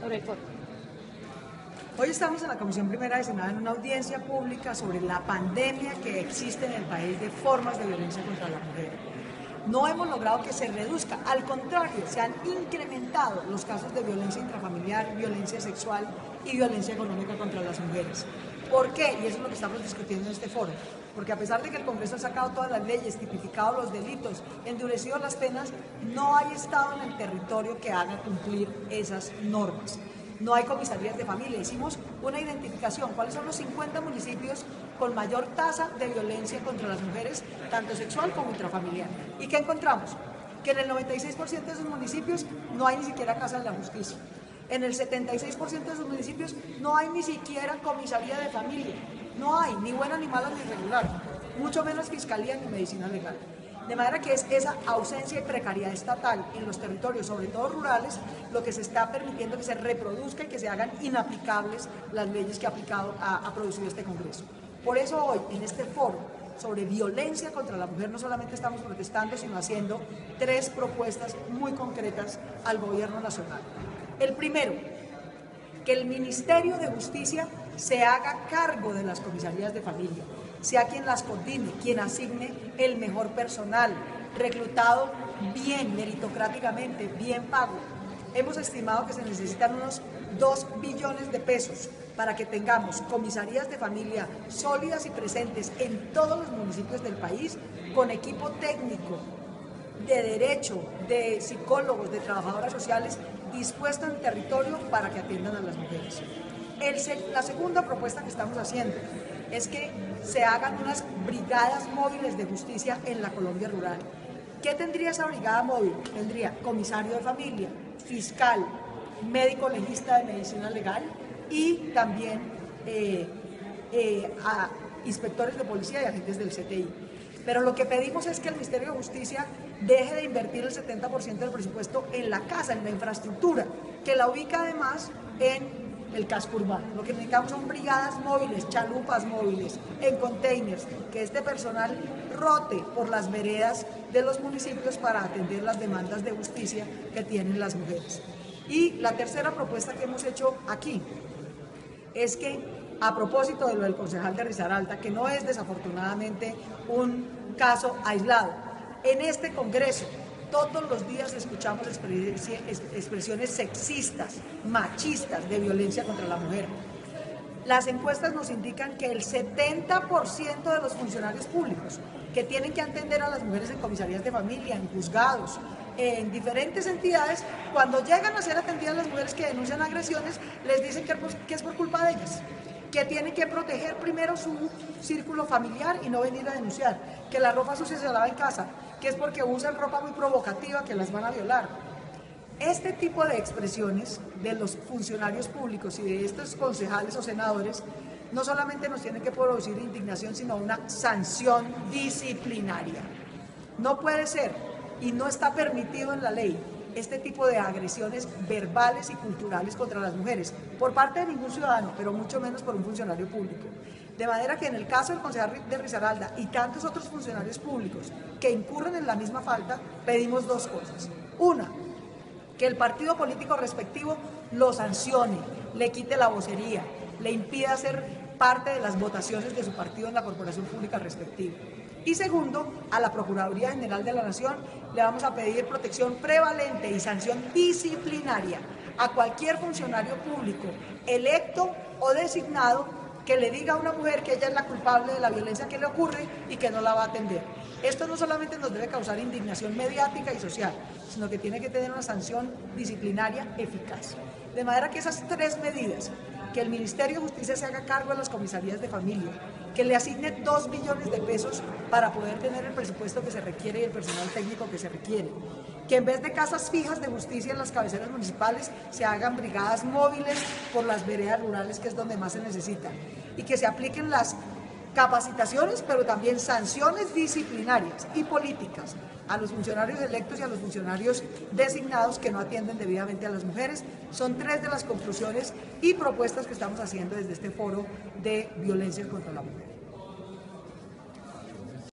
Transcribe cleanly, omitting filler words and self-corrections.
sobre el foro. Hoy estamos en la Comisión Primera de Senado en una audiencia pública sobre la pandemia que existe en el país de formas de violencia contra la mujer. No hemos logrado que se reduzca, al contrario, se han incrementado los casos de violencia intrafamiliar, violencia sexual y violencia económica contra las mujeres. ¿Por qué? Y eso es lo que estamos discutiendo en este foro. Porque a pesar de que el Congreso ha sacado todas las leyes, tipificado los delitos, endurecido las penas, no hay Estado en el territorio que haga cumplir esas normas. No hay comisarías de familia. Hicimos una identificación. ¿Cuáles son los 50 municipios con mayor tasa de violencia contra las mujeres, tanto sexual como intrafamiliar? ¿Y qué encontramos? Que en el 96% de esos municipios no hay ni siquiera casa de la justicia. En el 76% de esos municipios no hay ni siquiera comisaría de familia. No hay ni buena, ni mala, ni regular. Mucho menos fiscalía ni medicina legal. De manera que es esa ausencia y precariedad estatal en los territorios, sobre todo rurales, lo que se está permitiendo que se reproduzca y que se hagan inaplicables las leyes que ha producido este Congreso. Por eso hoy, en este foro sobre violencia contra la mujer, no solamente estamos protestando, sino haciendo tres propuestas muy concretas al Gobierno Nacional. El primero, que el Ministerio de Justicia se haga cargo de las comisarías de familia, sea quien las coordine, quien asigne el mejor personal, reclutado bien, meritocráticamente, bien pago. Hemos estimado que se necesitan unos 2 billones de pesos para que tengamos comisarías de familia sólidas y presentes en todos los municipios del país, con equipo técnico, de derecho, de psicólogos, de trabajadoras sociales, dispuestos en territorio para que atiendan a las mujeres. La segunda propuesta que estamos haciendo es que se hagan unas brigadas móviles de justicia en la Colombia rural. ¿Qué tendría esa brigada móvil? Tendría comisario de familia, fiscal, médico legista de medicina legal y también a inspectores de policía y agentes del CTI. Pero lo que pedimos es que el Ministerio de Justicia deje de invertir el 70% del presupuesto en la casa, en la infraestructura, que la ubica además en el casco urbano. Lo que necesitamos son brigadas móviles, chalupas móviles, en containers, que este personal rote por las veredas de los municipios para atender las demandas de justicia que tienen las mujeres. Y la tercera propuesta que hemos hecho aquí es que, a propósito de lo del concejal de Risaralda, que no es desafortunadamente un caso aislado, en este Congreso todos los días escuchamos expresiones sexistas, machistas de violencia contra la mujer. Las encuestas nos indican que el 70% de los funcionarios públicos que tienen que atender a las mujeres en comisarías de familia, en juzgados, en diferentes entidades, cuando llegan a ser atendidas las mujeres que denuncian agresiones, les dicen que es por culpa de ellas, que tienen que proteger primero su círculo familiar y no venir a denunciar, que la ropa sucia se lava en casa, que es porque usan ropa muy provocativa que las van a violar. Este tipo de expresiones de los funcionarios públicos y de estos concejales o senadores no solamente nos tienen que producir indignación, sino una sanción disciplinaria. No puede ser y no está permitido en la ley este tipo de agresiones verbales y culturales contra las mujeres, por parte de ningún ciudadano, pero mucho menos por un funcionario público. De manera que en el caso del concejal de Risaralda y tantos otros funcionarios públicos que incurren en la misma falta, pedimos dos cosas. Una, que el partido político respectivo lo sancione, le quite la vocería, le impida ser parte de las votaciones de su partido en la corporación pública respectiva. Y segundo, a la Procuraduría General de la Nación le vamos a pedir protección prevalente y sanción disciplinaria a cualquier funcionario público, electo o designado, que le diga a una mujer que ella es la culpable de la violencia que le ocurre y que no la va a atender. Esto no solamente nos debe causar indignación mediática y social, sino que tiene que tener una sanción disciplinaria eficaz. De manera que esas tres medidas, que el Ministerio de Justicia se haga cargo de las comisarías de familia, que le asigne 2 billones de pesos para poder tener el presupuesto que se requiere y el personal técnico que se requiere, que en vez de casas fijas de justicia en las cabeceras municipales se hagan brigadas móviles por las veredas rurales, que es donde más se necesita, y que se apliquen las capacitaciones, pero también sanciones disciplinarias y políticas a los funcionarios electos y a los funcionarios designados que no atienden debidamente a las mujeres. Son tres de las conclusiones y propuestas que estamos haciendo desde este foro de violencia contra la mujer.